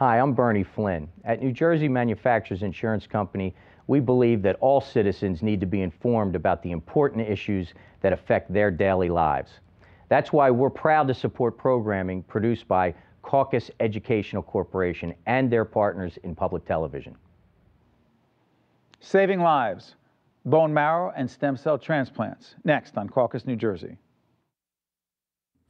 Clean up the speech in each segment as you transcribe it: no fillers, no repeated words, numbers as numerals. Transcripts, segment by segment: Hi, I'm Bernie Flynn. At New Jersey Manufacturers Insurance Company, we believe that all citizens need to be informed about the important issues that affect their daily lives. That's why we're proud to support programming produced by Caucus Educational Corporation and their partners in public television. Saving lives, bone marrow and stem cell transplants, next on Caucus New Jersey.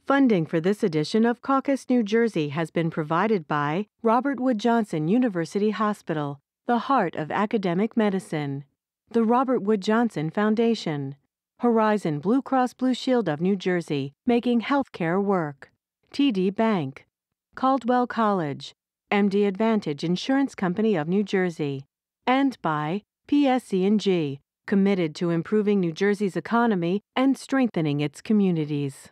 Funding for this edition of Caucus New Jersey has been provided by Robert Wood Johnson University Hospital, the heart of academic medicine, the Robert Wood Johnson Foundation, Horizon Blue Cross Blue Shield of New Jersey, making healthcare work, TD Bank, Caldwell College, MD Advantage Insurance Company of New Jersey, and by PSE&G, committed to improving New Jersey's economy and strengthening its communities.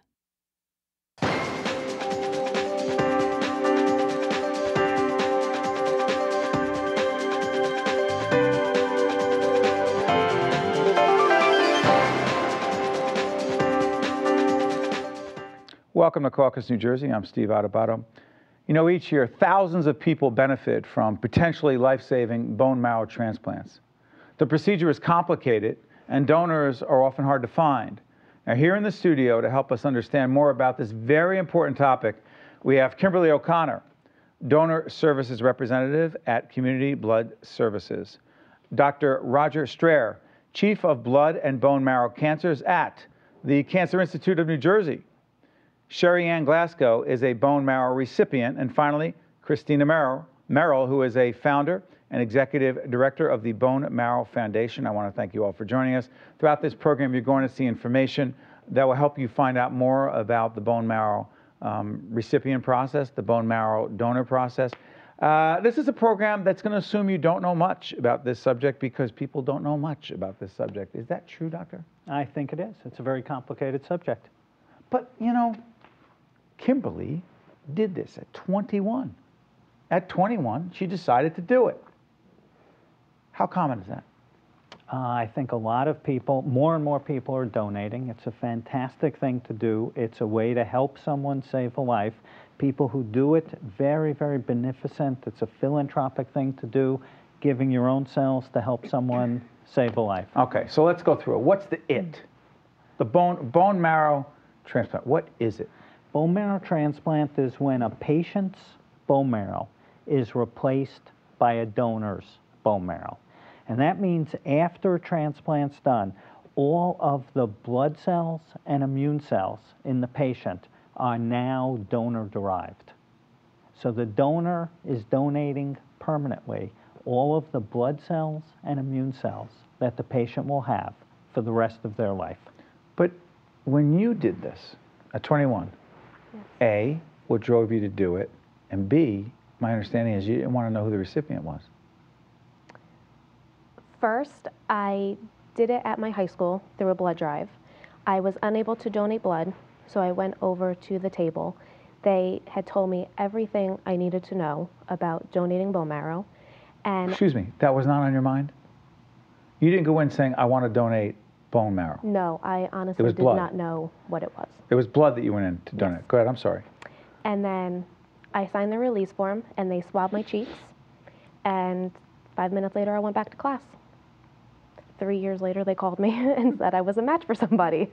Welcome to Caucus New Jersey. I'm Steve Adubato. You know, each year, thousands of people benefit from potentially life-saving bone marrow transplants. The procedure is complicated, and donors are often hard to find. Now, here in the studio to help us understand more about this very important topic, we have Kimberly O'Connor, Donor Services Representative at Community Blood Services, Dr. Roger Strair, Chief of Blood and Bone Marrow Cancers at the Cancer Institute of New Jersey, Sherry-Ann Glasgow is a bone marrow recipient, and finally, Christina Merrill, who is a founder and executive director of the Bone Marrow Foundation. I want to thank you all for joining us. Throughout this program, you're going to see information that will help you find out more about the bone marrow recipient process, the bone marrow donor process. This is a program that's going to assume you don't know much about this subject because people don't know much about this subject. Is that true, Doctor? I think it is. It's a very complicated subject. But, you know, Kimberly did this at 21. At 21, she decided to do it. How common is that? I think a lot of people, more and more people, are donating. It's a fantastic thing to do. It's a way to help someone save a life. People who do it, very, very beneficent. It's a philanthropic thing to do, giving your own cells to help someone save a life. Okay, so let's go through it. What's the it? The bone marrow transplant. What is it? Bone marrow transplant is when a patient's bone marrow is replaced by a donor's bone marrow. And that means after a transplant's done, all of the blood cells and immune cells in the patient are now donor-derived. So the donor is donating permanently all of the blood cells and immune cells that the patient will have for the rest of their life. But when you did this at 21, A, what drove you to do it, and B, my understanding is you didn't want to know who the recipient was. First, I did it at my high school through a blood drive. I was unable to donate blood, so I went over to the table. They had told me everything I needed to know about donating bone marrow. And excuse me, that was not on your mind? You didn't go in saying, I want to donate bone marrow? No, I honestly did not know what it was. It was blood that you went in to donate. Yes. Go ahead, I'm sorry. And then I signed the release form, and they swabbed my cheeks, and 5 minutes later I went back to class. 3 years later they called me and said I was a match for somebody.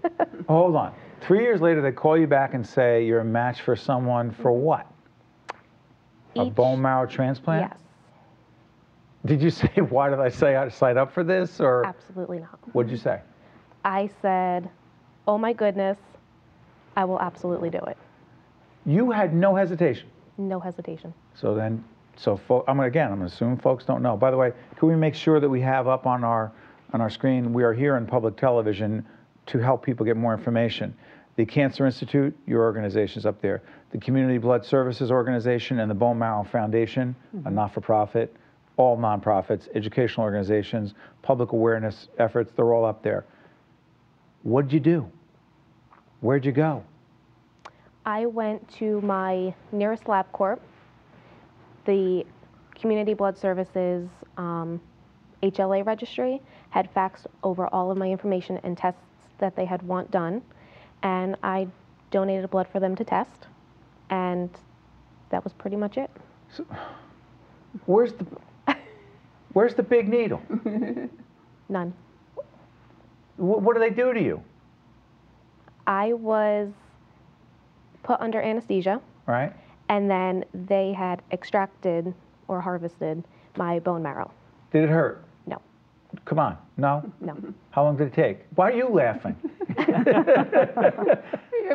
Hold on. 3 years later they call you back and say you're a match for someone for what? A bone marrow transplant? Yes. Did you say, why did I say I signed up for this? Or absolutely not. What did you say? I said, oh my goodness, I will absolutely do it. You had no hesitation? No hesitation. So then, I'm going to assume folks don't know. By the way, can we make sure that we have up on our screen, we are here in public television to help people get more information. The Cancer Institute, your organization's up there. The Community Blood Services Organization and the Bone Marrow Foundation, a not-for-profit, all nonprofits, educational organizations, public awareness efforts, they're all up there. What did you do? Where'd you go? I went to my nearest lab corp, the Community Blood Services HLA registry, had faxed over all of my information and tests that they had want done, and I donated blood for them to test, and that was pretty much it. So, Where's the big needle? None. What do they do to you? I was put under anesthesia. Right. And then they had extracted or harvested my bone marrow. Did it hurt? No. Come on. No? No. How long did it take? Why are you laughing? Yeah,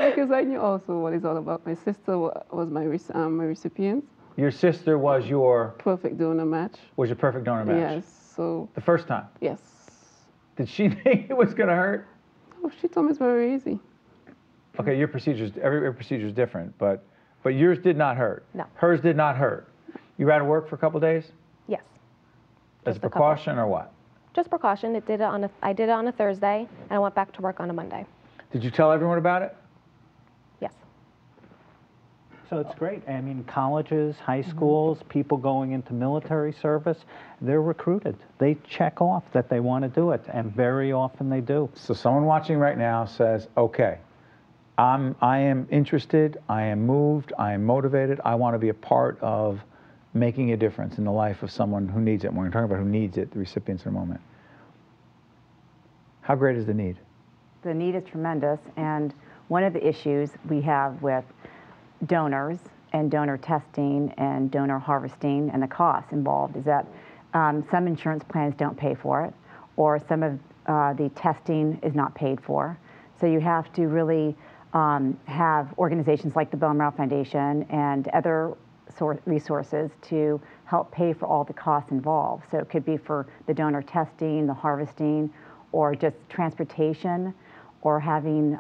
because I knew also what it's all about. My sister was my recipient. Your sister was your... perfect donor match. Was your perfect donor match. Yes. So... the first time? Yes. Did she think it was going to hurt? Oh, she told me it's very easy. Okay, your procedure's... every procedure's different, but yours did not hurt. No. Hers did not hurt. You were out of work for a couple of days? Yes. As a precaution or what? Just precaution. I did it on a Thursday, and I went back to work on a Monday. Did you tell everyone about it? Yes. So it's great. I mean, colleges, high schools, people going into military service, they're recruited. They check off that they want to do it, and very often they do. So someone watching right now says, okay, I am interested, I am moved, I am motivated, I want to be a part of making a difference in the life of someone who needs it. We're going to talk about who needs it, the recipients, in a moment. How great is the need? The need is tremendous, and one of the issues we have with donors and donor testing and donor harvesting and the costs involved is that some insurance plans don't pay for it, or some of the testing is not paid for. So you have to really have organizations like the Bone Marrow Foundation and other resources to help pay for all the costs involved. So it could be for the donor testing, the harvesting, or just transportation, or having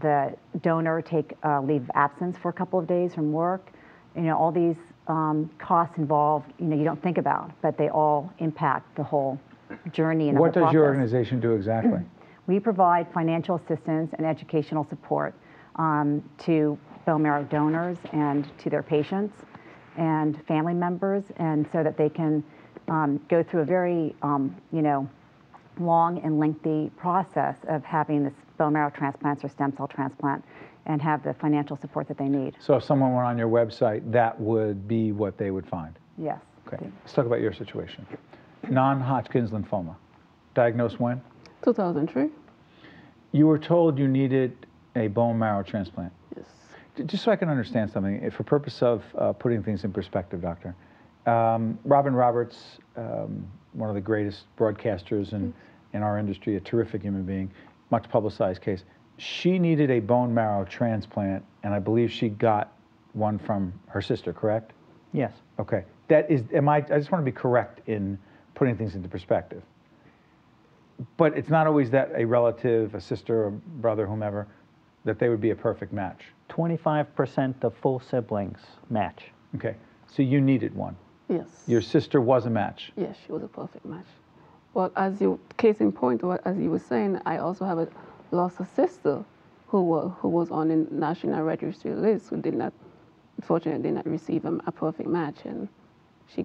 the donor take leave of absence for a couple of days from work. You know, all these costs involved, you know, you don't think about, but they all impact the whole journey and the whole process. What does your organization do exactly? We provide financial assistance and educational support to bone marrow donors and to their patients and family members, and so that they can go through a very, you know, long and lengthy process of having this bone marrow transplant or stem cell transplant and have the financial support that they need. So if someone were on your website, that would be what they would find? Yes. Okay. Let's talk about your situation. Non-Hodgkin's lymphoma. Diagnosed when? 2003. You were told you needed a bone marrow transplant. Yes. Just so I can understand something, for purpose of putting things in perspective, Doctor, Robin Roberts, one of the greatest broadcasters in our industry, a terrific human being, much publicized case. She needed a bone marrow transplant, and I believe she got one from her sister, correct? Yes. Okay. That is, I just want to be correct in putting things into perspective. But it's not always that a relative, a sister, a brother, whomever, that they would be a perfect match. 25% of full siblings match. Okay. So you needed one. Yes. Your sister was a match. Yes, she was a perfect match. Well, as you, case in point, as you were saying, I also have lost a sister who was on the National Registry list, who did not, unfortunately, did not receive a perfect match, and she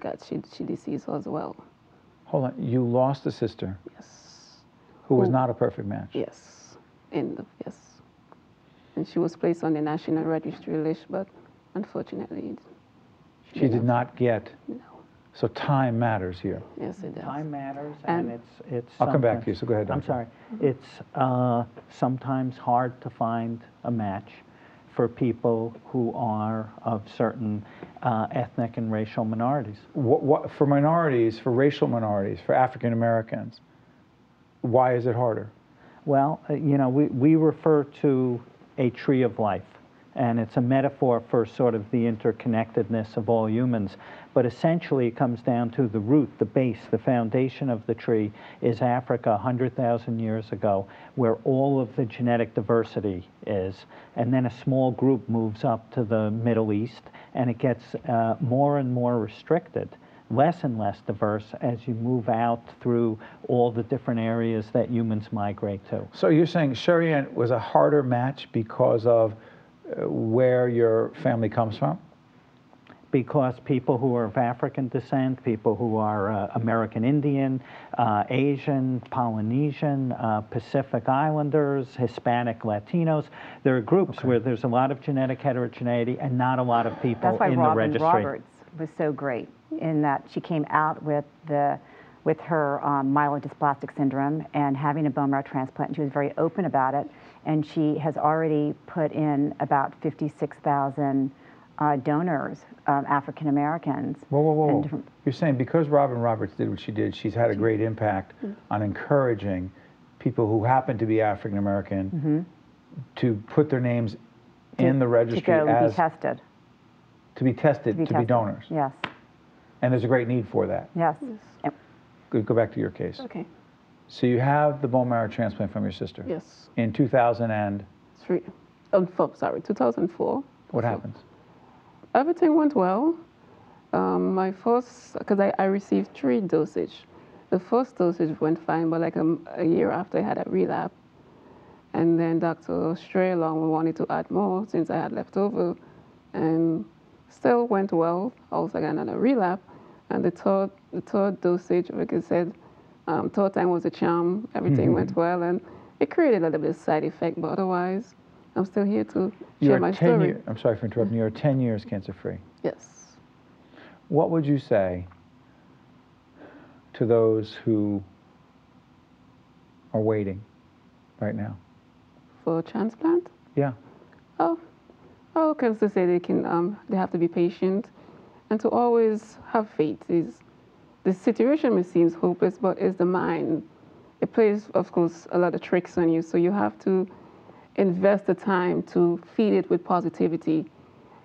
deceased as well. Hold on, you lost a sister. Yes. Who was not a perfect match. Yes. Yes. And she was placed on the National Registry list, but unfortunately, she did not get. No. So time matters here. Yes, it does. Time matters, and it's. I'll come back to you. So go ahead, Doctor. I'm sorry. It's sometimes hard to find a match for people who are of certain ethnic and racial minorities. What for minorities? For racial minorities? For African Americans? Why is it harder? Well, you know, we refer to a tree of life, and it's a metaphor for sort of the interconnectedness of all humans. But essentially, it comes down to the root, the base, the foundation of the tree is Africa 100,000 years ago, where all of the genetic diversity is. And then a small group moves up to the Middle East, and it gets more and more restricted, less and less diverse as you move out through all the different areas that humans migrate to. So you're saying Sherry-Ann was a harder match because of where your family comes from? Because people who are of African descent, people who are American Indian, Asian, Polynesian, Pacific Islanders, Hispanic, Latinos, there are groups where there's a lot of genetic heterogeneity and not a lot of people in the registry. That's why Robin Roberts was so great in that she came out with her myelodysplastic syndrome and having a bone marrow transplant, and she was very open about it. And she has already put in about 56,000 donors, African Americans. Whoa, whoa, whoa. You're saying because Robin Roberts did what she did, she's had a great impact on encouraging people who happen to be African American to put their names in the registry as... To be tested, to be donors. Yes. And there's a great need for that. Yes. Yes. Go back to your case. Okay. So you have the bone marrow transplant from your sister. Yes. In 2003. Oh, sorry, 2004. What happens? Everything went well. My first, because I received 3 dosage. The first dosage went fine, but like a year after I had a relapse. And then Dr. Strair wanted to add more since I had left over, and still went well. I also got another relapse. And the third dosage, like I said, third time was a charm. Everything went well, and it created a little bit of side effect, but otherwise, I'm still here to share my story. I'm sorry for interrupting. You're 10 years cancer-free. Yes. What would you say to those who are waiting right now? For a transplant? Yeah. Oh, I can still say they have to be patient and to always have faith. The situation may seem hopeless, but it's the mind. It plays, of course, a lot of tricks on you, so you have to invest the time to feed it with positivity.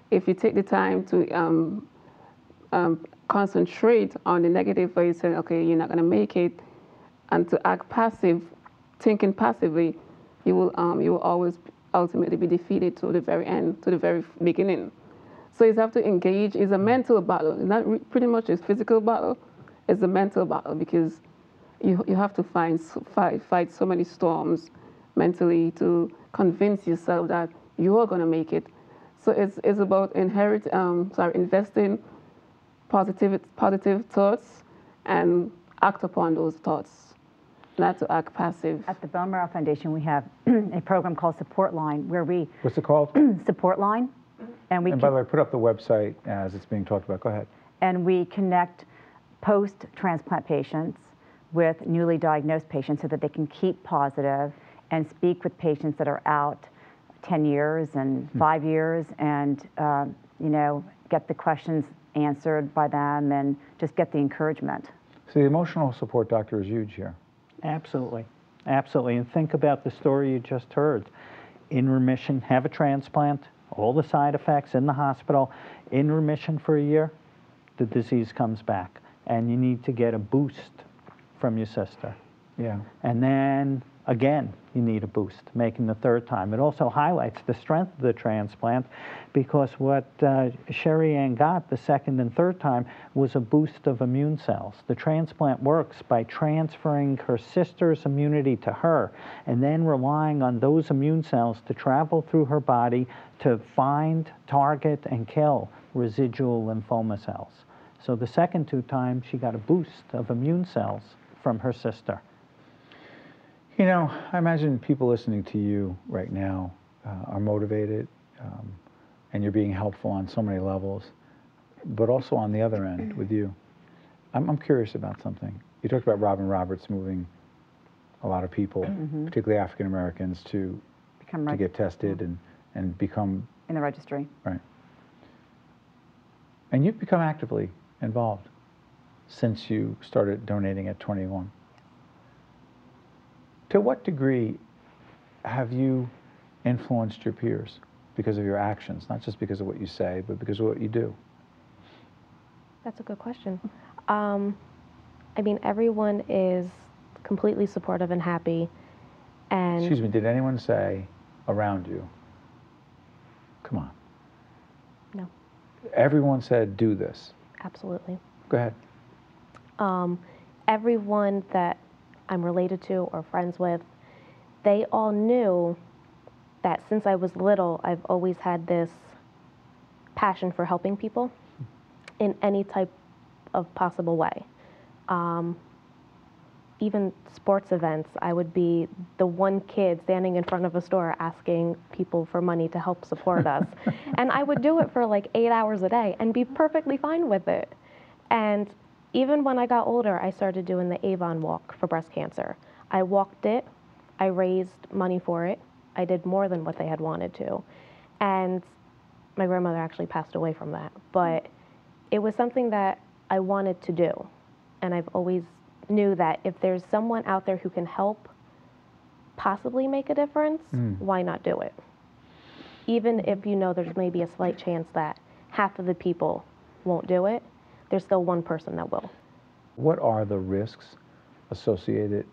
If you take the time to concentrate on the negative where you say, okay, you're not going to make it, and to act passive, thinking passively, you will always ultimately be defeated to the very end, to the very beginning. So you have to engage. It's a mental battle. It's not pretty much a physical battle. It's a mental battle because you have to fight so many storms mentally to convince yourself that you are going to make it. So it's about investing positive thoughts and act upon those thoughts, not to act passive. At the Bone Marrow Foundation, we have a program called Support Line where we... What's it called? Support Line. And by the way, put up the website as it's being talked about. Go ahead. And we connect post-transplant patients with newly diagnosed patients so that they can keep positive and speak with patients that are out 10 years and 5 years and, you know, get the questions answered by them and just get the encouragement. So the emotional support, doctor, is huge here. Absolutely. Absolutely. And think about the story you just heard. In remission, have a transplant, all the side effects in the hospital, in remission for a year, the disease comes back. And you need to get a boost from your sister. Yeah. And then, again, you need a boost, making the third time. It also highlights the strength of the transplant because what Sherry-Ann got the second and third time was a boost of immune cells. The transplant works by transferring her sister's immunity to her and then relying on those immune cells to travel through her body to find, target, and kill residual lymphoma cells. So the second two times, she got a boost of immune cells from her sister. You know, I imagine people listening to you right now are motivated, and you're being helpful on so many levels, but also on the other end with you. I'm curious about something. You talked about Robin Roberts moving a lot of people, particularly African Americans, to get tested and become... In the registry. Right. And you've become actively involved since you started donating at 21. To what degree have you influenced your peers because of your actions, not just because of what you say, but because of what you do? That's a good question. I mean, everyone is completely supportive and happy. And excuse me, did anyone say around you, come on? No. Everyone said, do this. Absolutely. Go ahead. Everyone that I'm related to or friends with, they all knew that since I was little, I've always had this passion for helping people in any type of possible way. even sports events, I would be the one kid standing in front of a store asking people for money to help support us. And I would do it for like 8 hours a day and be perfectly fine with it. And even when I got older, I started doing the Avon Walk for breast cancer. I walked it, I raised money for it, I did more than what they had wanted to. And my grandmother actually passed away from that, but it was something that I wanted to do. And I've always knew that if there's someone out there who can help possibly make a difference, why not do it? Even if you know there's maybe a slight chance that half of the people won't do it, there's still one person that will. What are the risks associated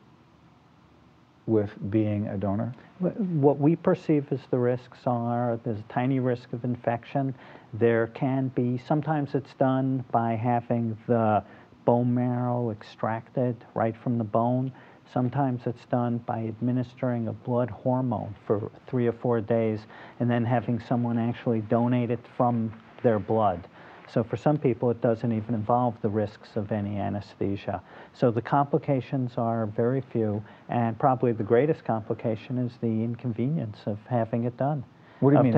with being a donor? What we perceive as the risks are, there's a tiny risk of infection. There can be, sometimes it's done by having the bone marrow extracted right from the bone. Sometimes it's done by administering a blood hormone for 3 or 4 days and then having someone actually donate it from their blood. So for some people, it doesn't even involve the risks of any anesthesia. So the complications are very few, and probably the greatest complication is the inconvenience of having it done. What do you mean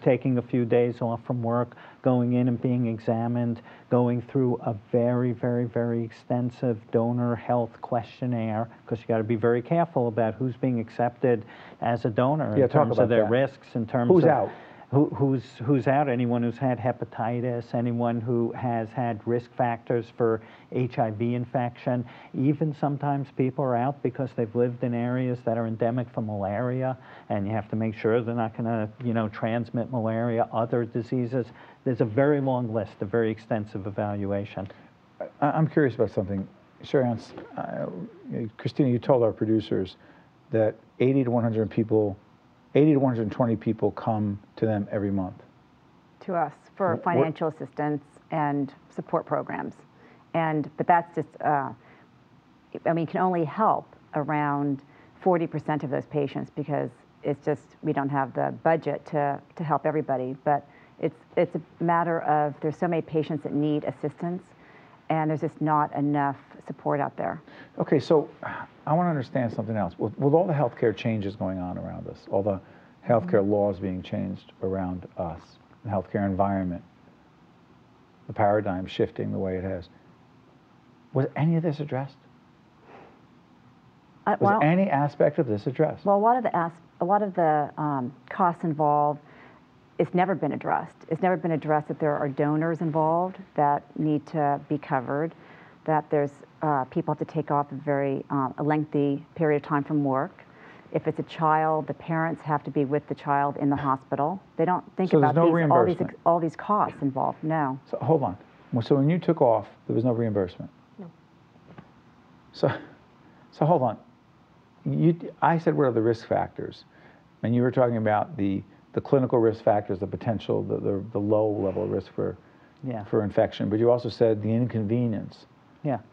taking a few days off from work, going in and being examined, going through a very, very, very extensive donor health questionnaire, because you got to be very careful about who's being accepted as a donor in terms of their risks, in terms of who's out. Who's out? Anyone who's had hepatitis, anyone who has had risk factors for HIV infection. Even sometimes people are out because they've lived in areas that are endemic for malaria, and you have to make sure they're not going to, you know, transmit malaria, other diseases. There's a very long list, a very extensive evaluation. I'm curious about something. Sherry-Ann, Christina, you told our producers that 80 to 100 people 80 to 120 people come to them every month. To us for financial assistance and support programs. But that's just, I mean, can only help around 40% of those patients because it's just, we don't have the budget to help everybody. But it's a matter of, there's so many patients that need assistance and there's just not enough support out there. Okay, so I want to understand something else. With all the healthcare changes going on around us, all the healthcare laws being changed around us, the healthcare environment, the paradigm shifting the way it has, was any of this addressed? Well, was any aspect of this addressed? Well, a lot of the costs involved, it's never been addressed. It's never been addressed that there are donors involved that need to be covered, that there's people have to take off a very lengthy period of time from work. If it's a child, the parents have to be with the child in the hospital. They don't think about all these costs involved, no. So hold on. So when you took off, there was no reimbursement? No. So hold on. I said what are the risk factors? And you were talking about the clinical risk factors, the potential, the low level of risk for infection. But you also said the inconvenience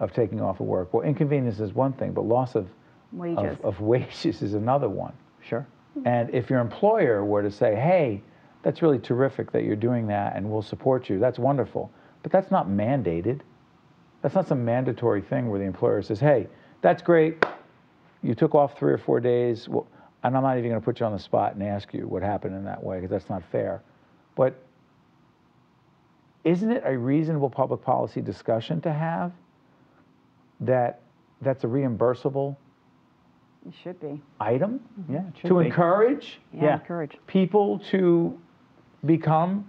of taking off of work. Well, inconvenience is one thing, but loss of wages, is another one. Sure. And if your employer were to say, hey, that's really terrific that you're doing that and we'll support you, that's wonderful. But that's not mandated. That's not some mandatory thing where the employer says, hey, that's great. You took off 3 or 4 days. Well, and I'm not even going to put you on the spot and ask you what happened in that way, because that's not fair. But isn't it a reasonable public policy discussion to have that that's a reimbursable item? Yeah, it should be. Encourage people to become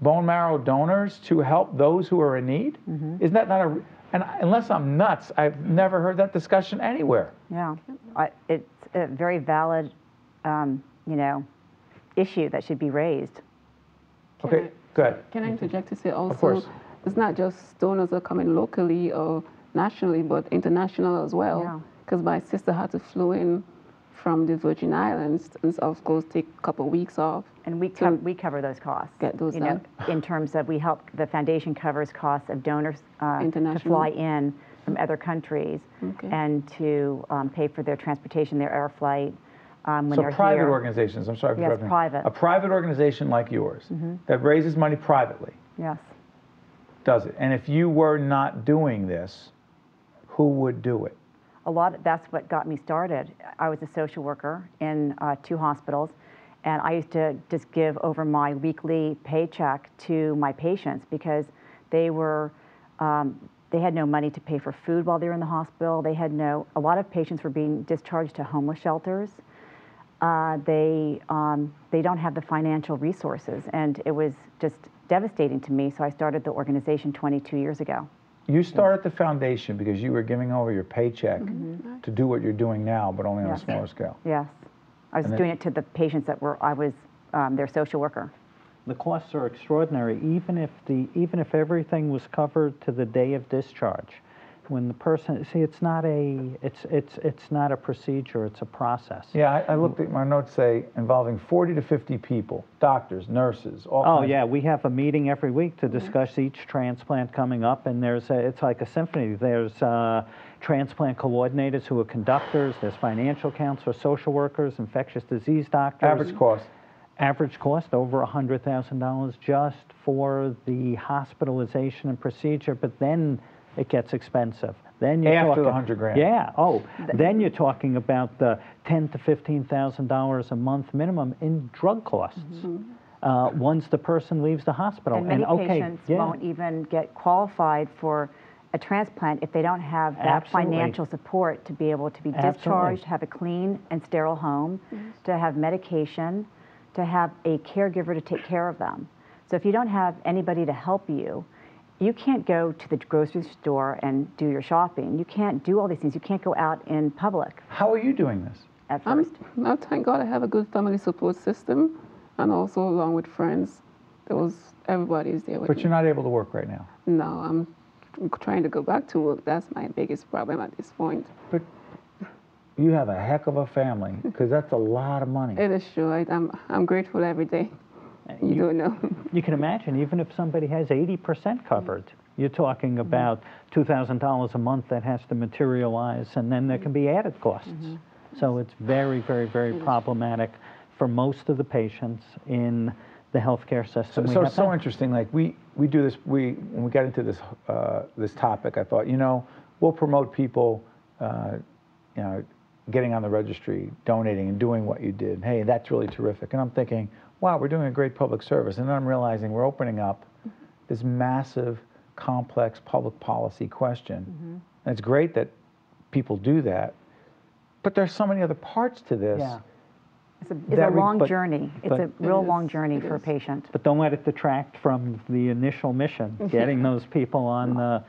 bone marrow donors to help those who are in need? Isn't that not a... And unless I'm nuts, I've never heard that discussion anywhere. Yeah, it's a very valid, issue that should be raised. Okay, good. Can I interject to say also, of course, it's not just donors that are coming locally or nationally, but international as well. Because my sister had to flew in from the Virgin Islands, and so of course take a couple of weeks off. And we cover those costs. Get those done. In terms of we help, the foundation covers costs of donors to fly in from other countries and to pay for their transportation, their air flight. When they're private organizations, I'm sorry for interrupting. Yes, private. A private organization like yours that raises money privately. Yes. Does it? And if you were not doing this, who would do it? a lot of, that's what got me started. I was a social worker in 2 hospitals, and I used to just give over my weekly paycheck to my patients because they were, they had no money to pay for food while they were in the hospital. They had no, a lot of patients were being discharged to homeless shelters. They don't have the financial resources, and it was just devastating to me, so I started the organization 22 years ago. You started the foundation because you were giving over your paycheck to do what you're doing now, but only on a smaller scale. Yes. I was doing it to the patients that were, I was their social worker. The costs are extraordinary, even if everything was covered to the day of discharge. When the person, see, it's not a procedure, it's a process. Yeah, I looked at my notes, say involving 40 to 50 people, doctors, nurses, all kinds. Oh yeah, we have a meeting every week to discuss each transplant coming up, and there's a, it's like a symphony. There's transplant coordinators who are conductors, there's financial counselors, social workers, infectious disease doctors. Average cost? Average cost over $100,000 just for the hospitalization and procedure, but then it gets expensive. Then you're after talking, the $100,000. Yeah. Oh, then you're talking about the $10,000 to $15,000 a month minimum in drug costs. Once the person leaves the hospital, and many patients won't even get qualified for a transplant if they don't have that financial support to be able to be discharged, have a clean and sterile home, to have medication, to have a caregiver to take care of them. So if you don't have anybody to help you, you can't go to the grocery store and do your shopping. You can't do all these things. You can't go out in public. How are you doing this? At first. Now, thank God I have a good family support system, and also along with friends. There was, everybody's there with me. But you're not able to work right now. No, I'm trying to go back to work. That's my biggest problem at this point. But you have a heck of a family, because that's a lot of money. It is sure. I'm grateful every day. You don't know. You can imagine, even if somebody has 80% covered, you're talking about $2,000 a month that has to materialize, and then there can be added costs. So it's very, very, very problematic for most of the patients in the healthcare system. So it's so interesting. Like we do this. When we got into this this topic, I thought, you know, we'll promote people, you know, getting on the registry, donating, and doing what you did. Hey, that's really terrific. And I'm thinking, wow, we're doing a great public service. And then I'm realizing we're opening up this massive, complex public policy question. And it's great that people do that, but there's so many other parts to this. Yeah. It's a long journey. It's a real long journey for a patient. But don't let it detract from the initial mission, getting those people on the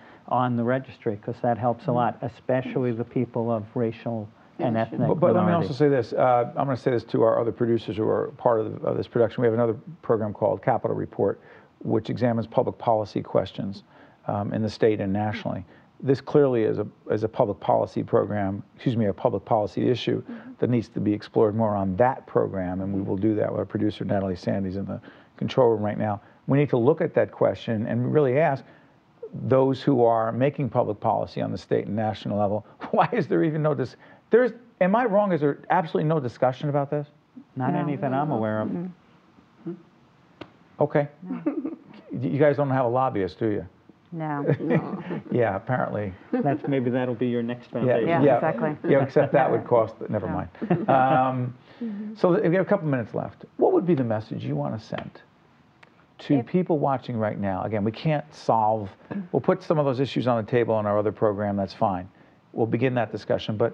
registry, because that helps a lot, especially the people of racial and ethnic minority. But let me also say this. I'm going to say this to our other producers who are part of this production. We have another program called Capital Report, which examines public policy questions in the state and nationally. This clearly is a public policy program, excuse me, a public policy issue that needs to be explored more on that program, and we will do that with our producer, Natalie Sandy's in the control room right now. We need to look at that question and really ask those who are making public policy on the state and national level, why is there even no discussion? Am I wrong? Is there absolutely no discussion about this? Not anything I'm aware of. Okay. You guys don't have a lobbyist, do you? No. Yeah, apparently. Maybe that'll be your next foundation. Yeah, exactly. Yeah, except that would cost, never mind. So we have a couple minutes left. What would be the message you want to send to people watching right now? Again, we can't solve, we'll put some of those issues on the table in our other program, that's fine. We'll begin that discussion, but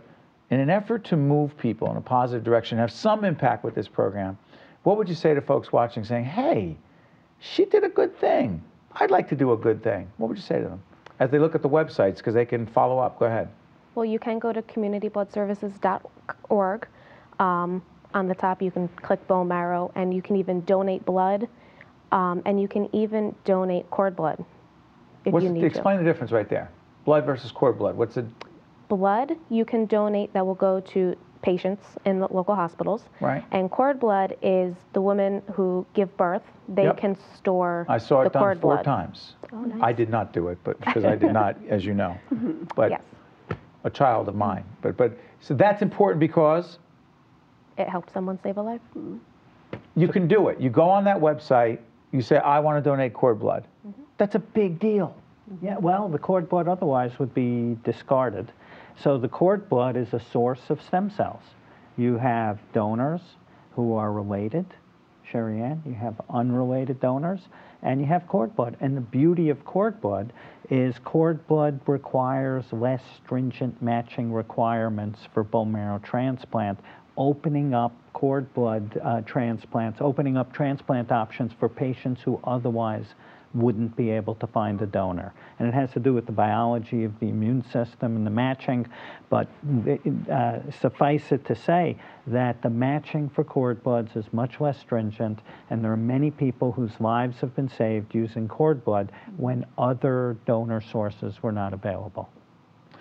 in an effort to move people in a positive direction, have some impact with this program, what would you say to folks watching saying, hey, she did a good thing. I'd like to do a good thing. What would you say to them as they look at the websites, because they can follow up? Go ahead. Well, you can go to communitybloodservices.org. On the top, you can click bone marrow, and you can even donate blood, and you can even donate cord blood if you need to. Explain the difference right there. Blood versus cord blood. What's the... Blood, you can donate that will go to patients in the local hospitals. Right. And cord blood is the women who give birth. They can store the cord blood. I saw it done 4 times. Oh, nice. I did not do it, but because I did not, as you know. But a child of mine. But so that's important because it helps someone save a life. You can do it. You go on that website. You say, I want to donate cord blood. That's a big deal. Yeah. Well, the cord blood otherwise would be discarded. So the cord blood is a source of stem cells. You have donors who are related, Sherry-Ann, you have unrelated donors, and you have cord blood. And the beauty of cord blood is cord blood requires less stringent matching requirements for bone marrow transplant, opening up cord blood transplants, opening up transplant options for patients who otherwise wouldn't be able to find a donor. And it has to do with the biology of the immune system and the matching, but suffice it to say that the matching for cord bloods is much less stringent, and there are many people whose lives have been saved using cord blood when other donor sources were not available.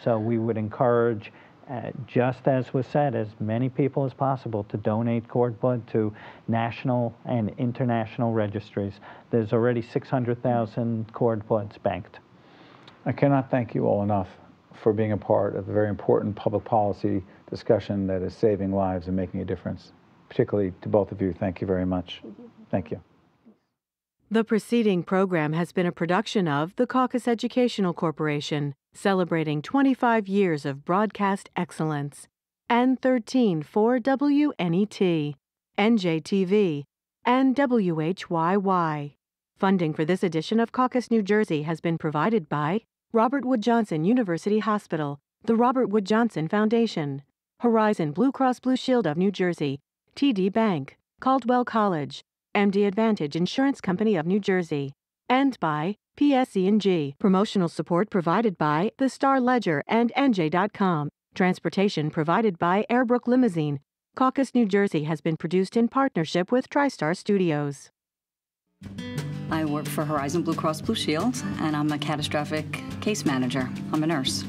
So we would encourage, just as was said, as many people as possible to donate cord blood to national and international registries. There's already 600,000 cord bloods banked. I cannot thank you all enough for being a part of a very important public policy discussion that is saving lives and making a difference. Particularly to both of you, thank you very much. Thank you. The preceding program has been a production of the Caucus Educational Corporation, celebrating 25 years of broadcast excellence, and 13 for WNET, NJTV, and WHYY. Funding for this edition of Caucus New Jersey has been provided by Robert Wood Johnson University Hospital, the Robert Wood Johnson Foundation, Horizon Blue Cross Blue Shield of New Jersey, TD Bank, Caldwell College, MD Advantage Insurance Company of New Jersey, and by PSE&G. Promotional support provided by the Star Ledger and NJ.com. Transportation provided by Airbrook Limousine. Caucus New Jersey has been produced in partnership with TriStar Studios. I work for Horizon Blue Cross Blue Shield, and I'm a catastrophic case manager. I'm a nurse.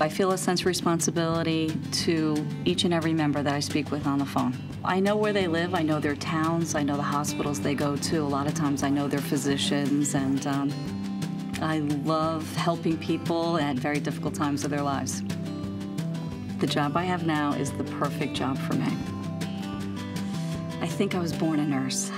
I feel a sense of responsibility to each and every member that I speak with on the phone. I know where they live, I know their towns, I know the hospitals they go to. A lot of times I know their physicians, and I love helping people at very difficult times of their lives. The job I have now is the perfect job for me. I think I was born a nurse.